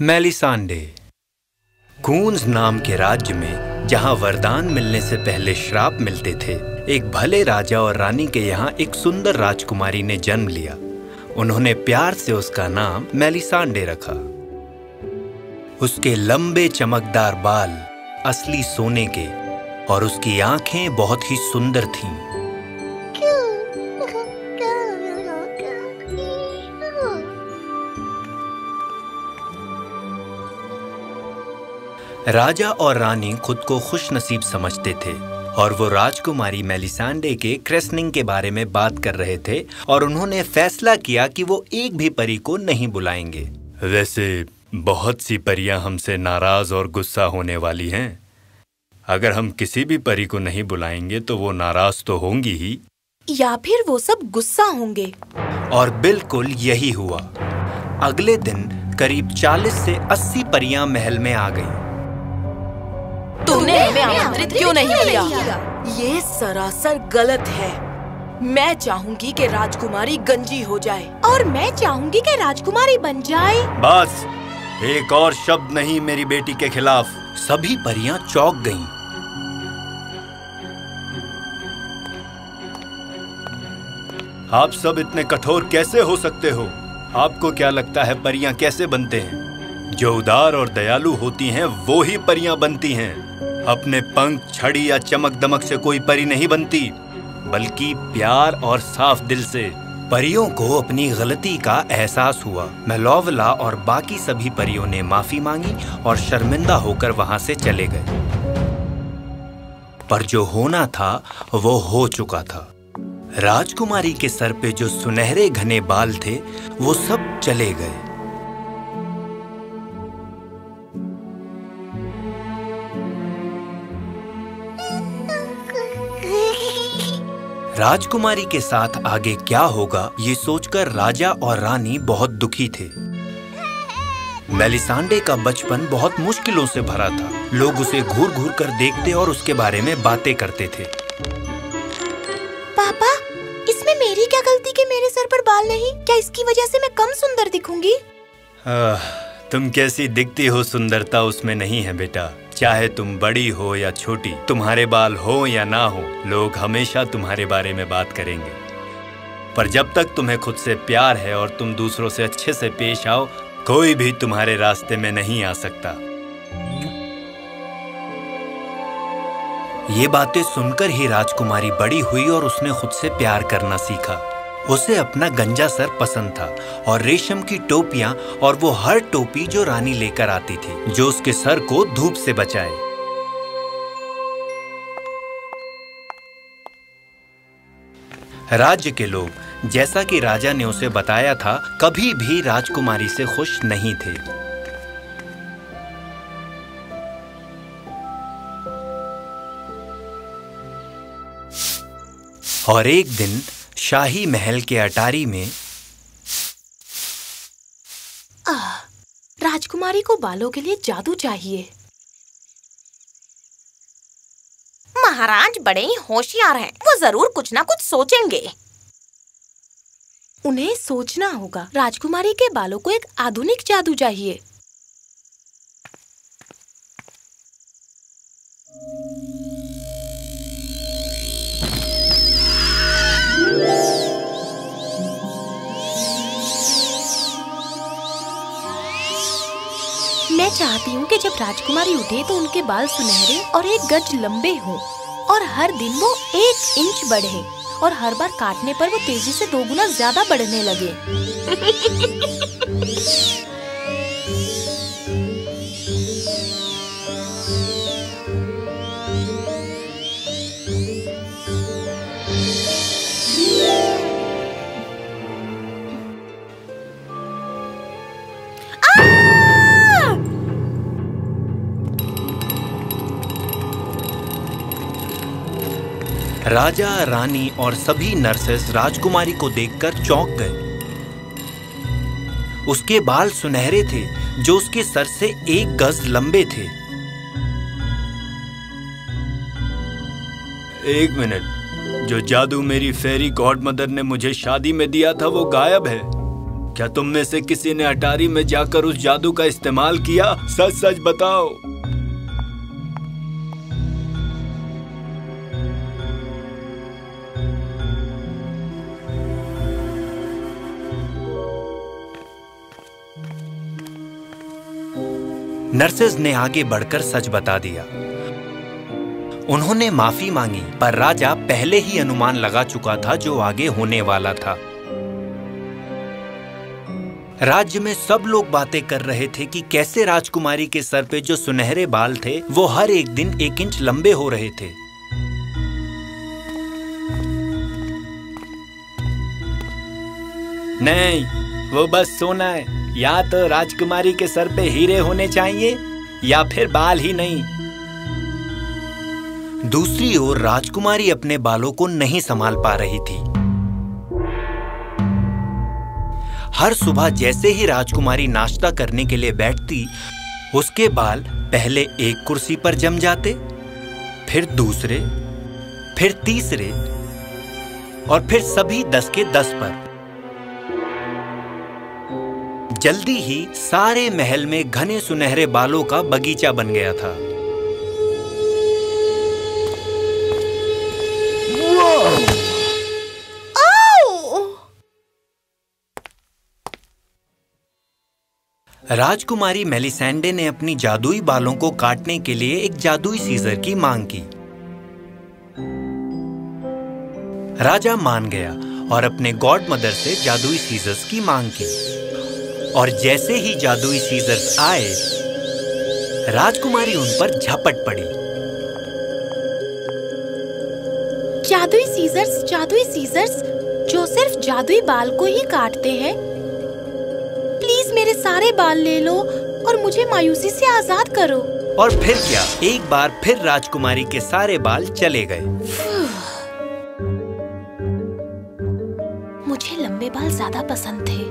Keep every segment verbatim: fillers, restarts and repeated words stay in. Melisande. Coons नाम के राज्य में, जहाँ वरदान मिलने से पहले श्राप मिलते थे, एक भले राजा और रानी के यहाँ एक सुंदर राजकुमारी ने जन्म लिया। उन्होंने प्यार से उसका नाम मेलिसैंडे रखा। उसके लंबे चमकदार बाल असली सोने के और उसकी आंखें बहुत ही सुंदर थीं। राजा और रानी खुद को खुशनसीब समझते थे और वो राजकुमारी मेलिसैंडे के क्रेस्निंग के बारे में बात कर रहे थे और उन्होंने फैसला किया कि वो एक भी परी को नहीं बुलाएंगे। वैसे बहुत सी परियां हमसे नाराज और गुस्सा होने वाली हैं। अगर हम किसी भी परी को नहीं बुलाएंगे तो वो नाराज तो होंगी ही, या फिर वो सब गुस्सा होंगे। और बिल्कुल यही हुआ। अगले दिन करीब चालीस से अस्सी परियां महल में आ गईं। तुमने हमें आमंत्रित क्यों नहीं किया? ये सरासर गलत है। मैं चाहूंगी कि राजकुमारी गंजी हो जाए और मैं चाहूंगी कि राजकुमारी बन जाए। बस, एक और शब्द नहीं मेरी बेटी के खिलाफ। सभी परियां चौंक गईं। आप सब इतने कठोर कैसे हो सकते हो? आपको क्या लगता है परियां कैसे बनते हैं? जो उदार और दयालु होती हैं वो ही परियां बनती हैं। अपने पंख, छड़ी या चमक दमक से कोई परी नहीं बनती, बल्कि प्यार और साफ दिल से। परियों को अपनी गलती का एहसास हुआ। मेलोवला और बाकी सभी परियों ने माफी मांगी और शर्मिंदा होकर वहां से चले गए। पर जो होना था वो हो चुका था। राजकुमारी के सर पे जो सुनहरे घने बाल थे वो सब चले गए। राजकुमारी के साथ आगे क्या होगा ये सोचकर राजा और रानी बहुत दुखी थे। मेलिसैंडे का बचपन बहुत मुश्किलों से भरा था। लोग उसे घूर घूर कर देखते और उसके बारे में बातें करते थे। पापा, इसमें मेरी क्या गलती कि मेरे सर पर बाल नहीं? क्या इसकी वजह से मैं कम सुंदर दिखूंगी? आ, तुम कैसी दिखती हो सुंदरता उसमें नहीं है बेटा। चाहे तुम बड़ी हो या छोटी, तुम्हारे बाल हो या ना हो, लोग हमेशा तुम्हारे बारे में बात करेंगे। पर जब तक तुम्हें खुद से प्यार है और तुम दूसरों से अच्छे से पेश आओ, कोई भी तुम्हारे रास्ते में नहीं आ सकता। ये बातें सुनकर ही राजकुमारी बड़ी हुई और उसने खुद से प्यार करना सीखा। उसे अपना गंजा सर पसंद था और रेशम की टोपियां, और वो हर टोपी जो रानी लेकर आती थी जो उसके सर को धूप से बचाए। राज्य के लोग, जैसा कि राजा ने उसे बताया था, कभी भी राजकुमारी से खुश नहीं थे। और एक दिन शाही महल के अटारी में आह, राजकुमारी को बालों के लिए जादू चाहिए। महाराज बड़े ही होशियार हैं। वो जरूर कुछ ना कुछ सोचेंगे। उन्हें सोचना होगा। राजकुमारी के बालों को एक आधुनिक जादू चाहिए। मैं चाहती हूँ कि जब राजकुमारी उठे तो उनके बाल सुनहरे और एक गज लंबे हों और हर दिन वो एक इंच बढ़े और हर बार काटने पर वो तेजी से दो गुना ज्यादा बढ़ने लगे। राजा, रानी और सभी नर्सेस राजकुमारी को देखकर चौंक गए। उसके बाल सुनहरे थे जो उसके सर से एक गज लंबे थे। एक मिनट, जो जादू मेरी फेरी गॉडमदर ने मुझे शादी में दिया था वो गायब है। क्या तुम में से किसी ने अटारी में जाकर उस जादू का इस्तेमाल किया? सच सच बताओ। नर्सेज ने आगे बढ़कर सच बता दिया। उन्होंने माफी मांगी, पर राजा पहले ही अनुमान लगा चुका था जो आगे होने वाला था। राज्य में सब लोग बातें कर रहे थे कि कैसे राजकुमारी के सर पे जो सुनहरे बाल थे वो हर एक दिन एक इंच लंबे हो रहे थे। नहीं, वो बस सोना है। या तो राजकुमारी के सर पे हीरे होने चाहिए या फिर बाल ही नहीं। दूसरी ओर राजकुमारी अपने बालों को नहीं संभाल पा रही थी। हर सुबह जैसे ही राजकुमारी नाश्ता करने के लिए बैठती, उसके बाल पहले एक कुर्सी पर जम जाते, फिर दूसरे, फिर तीसरे और फिर सभी दस के दस पर। जल्दी ही सारे महल में घने सुनहरे बालों का बगीचा बन गया था। राजकुमारी मेलिसैंडे ने अपनी जादुई बालों को काटने के लिए एक जादुई सीजर की मांग की। राजा मान गया और अपने गॉड मदर से जादुई सीजर्स की मांग की, और जैसे ही जादुई सीजर्स आए, राजकुमारी उन पर झपट पड़ी। जादुई सीजर्स, जादुई सीजर्स, जो सिर्फ जादुई बाल को ही काटते हैं। प्लीज मेरे सारे बाल ले लो और मुझे मायूसी से आजाद करो। और फिर क्या, एक बार फिर राजकुमारी के सारे बाल चले गए। मुझे लंबे बाल ज्यादा पसंद थे।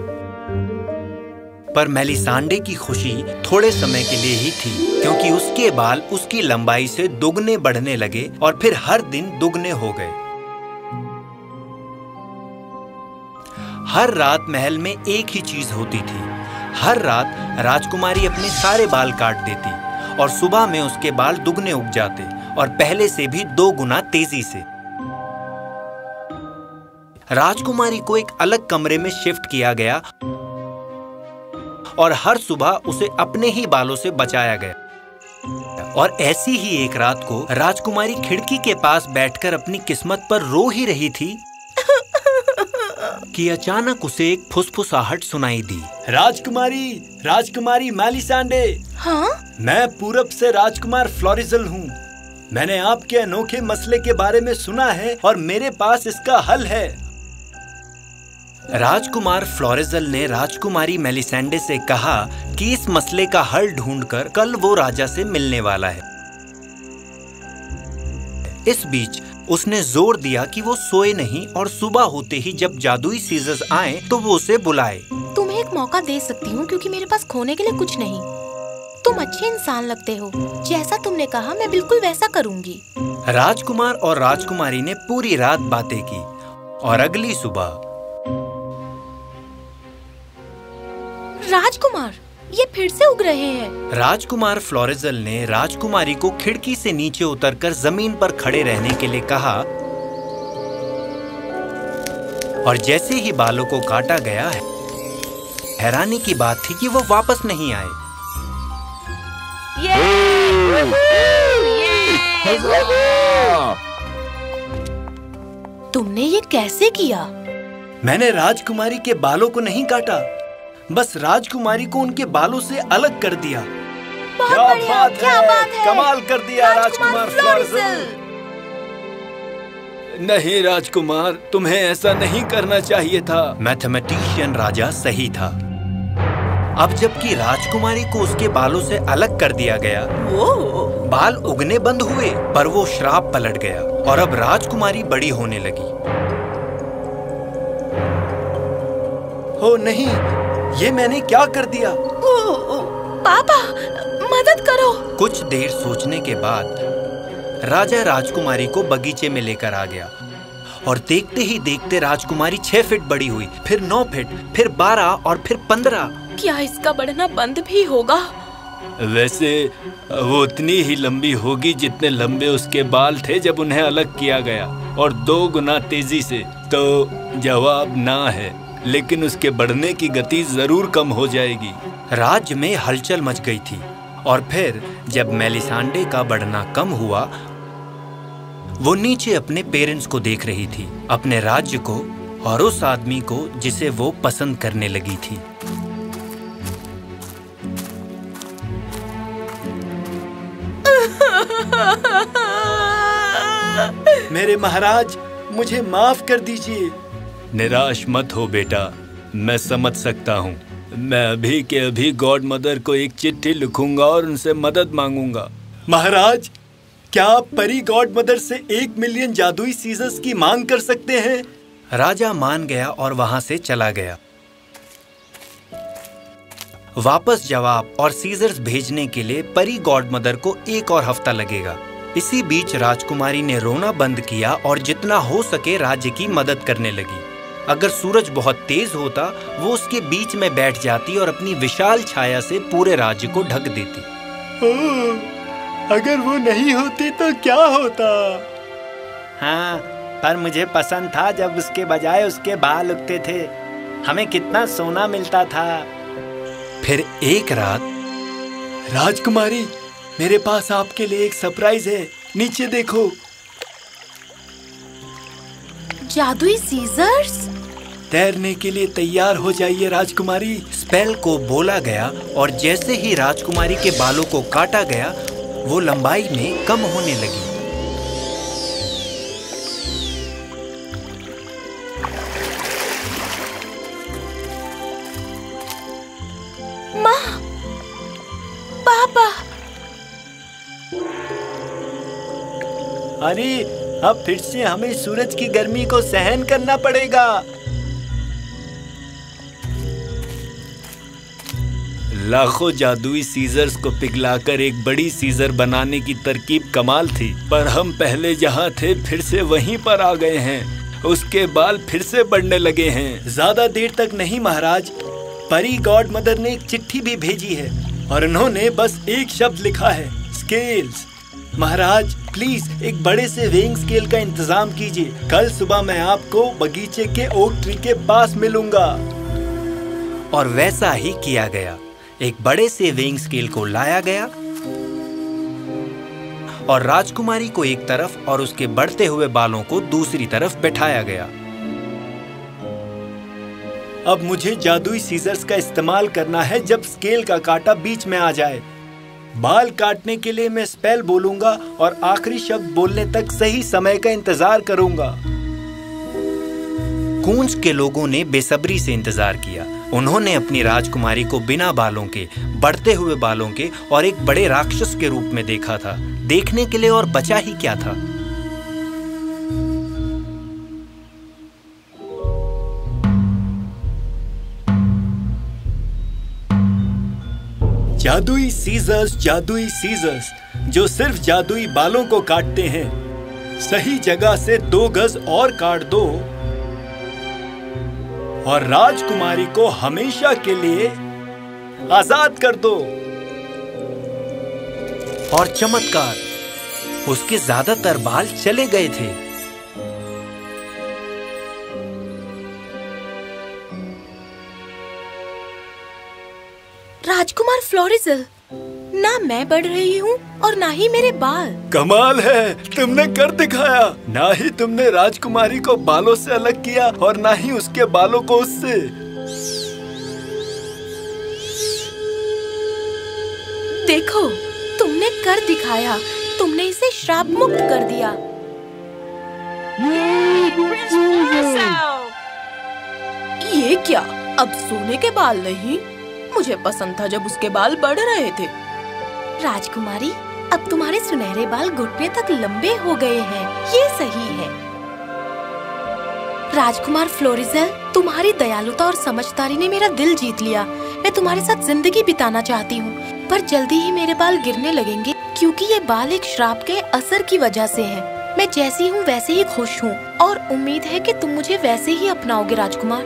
पर मेलिसैंडे की खुशी थोड़े समय के लिए ही थी, क्योंकि उसके बाल उसकी लंबाई से दोगुने बढ़ने लगे और फिर हर दिन दोगुने हो गए। हर रात महल में एक ही चीज होती थी। हर रात राजकुमारी अपने सारे बाल काट देती और सुबह में उसके बाल दुगने उग जाते और पहले से भी दो गुना तेजी से। राजकुमारी को एक अलग कमरे में शिफ्ट किया गया और हर सुबह उसे अपने ही बालों से बचाया गया। और ऐसी ही एक रात को राजकुमारी खिड़की के पास बैठकर अपनी किस्मत पर रो ही रही थी कि अचानक उसे एक फुसफुसाहट सुनाई दी। राजकुमारी, राजकुमारी मेलिसैंडे। हाँ? मैं पूरब से राजकुमार फ्लोरिजल हूँ। मैंने आपके अनोखे मसले के बारे में सुना है और मेरे पास इसका हल है। राजकुमार फ्लोरिजल ने राजकुमारी मेलिसैंडे से कहा कि इस मसले का हल ढूंढकर कल वो राजा से मिलने वाला है। इस बीच उसने जोर दिया कि वो सोए नहीं और सुबह होते ही जब जादुई सीजर्स आए तो वो उसे बुलाए। तुम्हें एक मौका दे सकती हूँ क्योंकि मेरे पास खोने के लिए कुछ नहीं। तुम अच्छे इंसान लगते हो। जैसा तुमने कहा मैं बिल्कुल वैसा करूँगी। राजकुमार और राजकुमारी ने पूरी रात बातें की और अगली सुबह। राजकुमार, ये फिर से उग रहे हैं। राजकुमार फ्लोरिजल ने राजकुमारी को खिड़की से नीचे उतरकर जमीन पर खड़े रहने के लिए कहा, और जैसे ही बालों को काटा गया, हैरानी की बात थी कि वो वापस नहीं आए। ये! ये! ये! तुमने ये कैसे किया? मैंने राजकुमारी के बालों को नहीं काटा, बस राजकुमारी को उनके बालों से अलग कर दिया। क्या बात है, क्या बात है, कमाल कर दिया राजकुमार फ्लोरिजल। नहीं राजकुमार, तुम्हें ऐसा नहीं करना चाहिए था। मैथमेटिशियन राजा सही था। अब जबकि राजकुमारी को उसके बालों से अलग कर दिया गया, बाल उगने बंद हुए, पर वो श्राप पलट गया और अब राजकुमारी बड़ी होने लगी। हो नहीं, ये मैंने क्या कर दिया? ओ, ओ, पापा, मदद करो। कुछ देर सोचने के बाद राजा राजकुमारी को बगीचे में लेकर आ गया और देखते ही देखते राजकुमारी छह फीट बड़ी हुई, फिर नौ फीट, फिर बारह और फिर पंद्रह। क्या इसका बढ़ना बंद भी होगा? वैसे वो उतनी ही लंबी होगी जितने लंबे उसके बाल थे जब उन्हें अलग किया गया, और दो गुना तेजी से। तो जवाब ना है, लेकिन उसके बढ़ने की गति जरूर कम हो जाएगी। राज्य में हलचल मच गई थी, और फिर जब मेलिसैंडे का बढ़ना कम हुआ, वो नीचे अपने पेरेंट्स को देख रही थी, अपने राज्य को और उस आदमी को जिसे वो पसंद करने लगी थी। मेरे महाराज, मुझे माफ कर दीजिए। निराश मत हो बेटा, मैं समझ सकता हूँ। मैं अभी के अभी गॉड मदर को एक चिट्ठी लिखूंगा और उनसे मदद मांगूंगा। महाराज, क्या आप परी गॉड मदर से एक मिलियन जादुई सीजर्स की मांग कर सकते हैं? राजा मान गया और वहाँ से चला गया। वापस जवाब और सीजर्स भेजने के लिए परी गॉड मदर को एक और हफ्ता लगेगा। इसी बीच राजकुमारी ने रोना बंद किया और जितना हो सके राज्य की मदद करने लगी। अगर सूरज बहुत तेज होता, वो उसके बीच में बैठ जाती और अपनी विशाल छाया से पूरे राज्य को ढक देती। ओ, अगर वो नहीं होती तो क्या होता? हाँ, पर मुझे पसंद था जब उसके बजाय उसके बाल उगते थे। हमें कितना सोना मिलता था। फिर एक रात, राजकुमारी, मेरे पास आपके लिए एक सरप्राइज है। नीचे देखो। जादुई सीजर्स? तैरने के लिए तैयार हो जाइए राजकुमारी। स्पेल को बोला गया और जैसे ही राजकुमारी के बालों को काटा गया, वो लंबाई में कम होने लगी। अरे, अब फिर से हमें सूरज की गर्मी को सहन करना पड़ेगा। लाखों जादुई सीजर्स को पिघलाकर एक बड़ी सीजर बनाने की तरकीब कमाल थी, पर हम पहले जहाँ थे फिर से वहीं पर आ गए हैं। उसके बाल फिर से बढ़ने लगे हैं। ज्यादा देर तक नहीं महाराज, परी गॉड मदर ने एक चिट्ठी भी भेजी है और उन्होंने बस एक शब्द लिखा है, स्केल्स। महाराज, प्लीज एक बड़े से वेइंग स्केल का इंतजाम कीजिए। कल सुबह मैं आपको बगीचे के ओक ट्री के पास मिलूंगा। और वैसा ही किया गया। एक बड़े से वेइंग स्केल को लाया गया और राजकुमारी को एक तरफ और उसके बढ़ते हुए बालों को दूसरी तरफ बैठाया गया। अब मुझे जादुई सीजर्स का इस्तेमाल करना है जब स्केल का कांटा बीच में आ जाए। बाल काटने के लिए मैं स्पेल बोलूंगा और आखिरी शब्द बोलने तक सही समय का इंतजार करूंगा। कूंज के लोगों ने बेसब्री से इंतजार किया। उन्होंने अपनी राजकुमारी को बिना बालों के, बढ़ते हुए बालों के और एक बड़े राक्षस के रूप में देखा था। देखने के लिए और बचा ही क्या था। जादुई सीजर्स, जादुई सीजर्स, जो सिर्फ जादुई बालों को काटते हैं। सही जगह से दो गज और काट दो और राजकुमारी को हमेशा के लिए आजाद कर दो। और चमत्कार, उसके ज्यादातर बाल चले गए थे। राजकुमार फ्लोरिज़ल, ना मैं बढ़ रही हूँ और ना ही मेरे बाल। कमाल है, तुमने कर दिखाया। ना ही तुमने राजकुमारी को बालों से अलग किया और ना ही उसके बालों को उससे। देखो, तुमने कर दिखाया। तुमने इसे श्राप मुक्त कर दिया। ये क्या, अब सोने के बाल नहीं? मुझे पसंद था जब उसके बाल बढ़ रहे थे। राजकुमारी, अब तुम्हारे सुनहरे बाल घुटने तक लंबे हो गए हैं। ये सही है। राजकुमार फ्लोरिज़ल, तुम्हारी दयालुता और समझदारी ने मेरा दिल जीत लिया। मैं तुम्हारे साथ जिंदगी बिताना चाहती हूँ, पर जल्दी ही मेरे बाल गिरने लगेंगे क्योंकि ये बाल एक श्राप के असर की वजह से हैं। मैं जैसी हूँ वैसे ही खुश हूँ और उम्मीद है कि तुम मुझे वैसे ही अपनाओगे राजकुमार।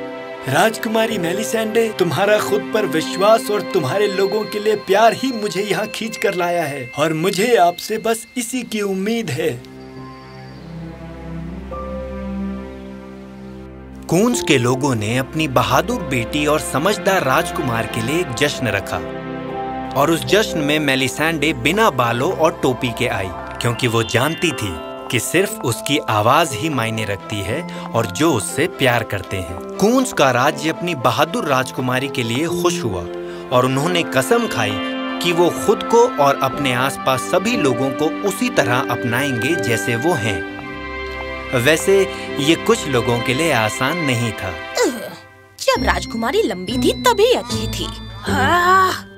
राजकुमारी मेलिसैंडे, तुम्हारा खुद पर विश्वास और तुम्हारे लोगों के लिए प्यार ही मुझे यहाँ खींच कर लाया है और मुझे आपसे बस इसी की उम्मीद है। कूंज के लोगों ने अपनी बहादुर बेटी और समझदार राजकुमार के लिए एक जश्न रखा और उस जश्न में मेलिसैंडे बिना बालों और टोपी के आई, क्योंकि वो जानती थी कि सिर्फ उसकी आवाज ही मायने रखती है और जो उससे प्यार करते हैं। कूंज का राज्य अपनी बहादुर राजकुमारी के लिए खुश हुआ और उन्होंने कसम खाई कि वो खुद को और अपने आसपास सभी लोगों को उसी तरह अपनाएंगे जैसे वो हैं। वैसे ये कुछ लोगों के लिए आसान नहीं था। जब राजकुमारी लंबी थी तभी अच्छी थी। हाँ।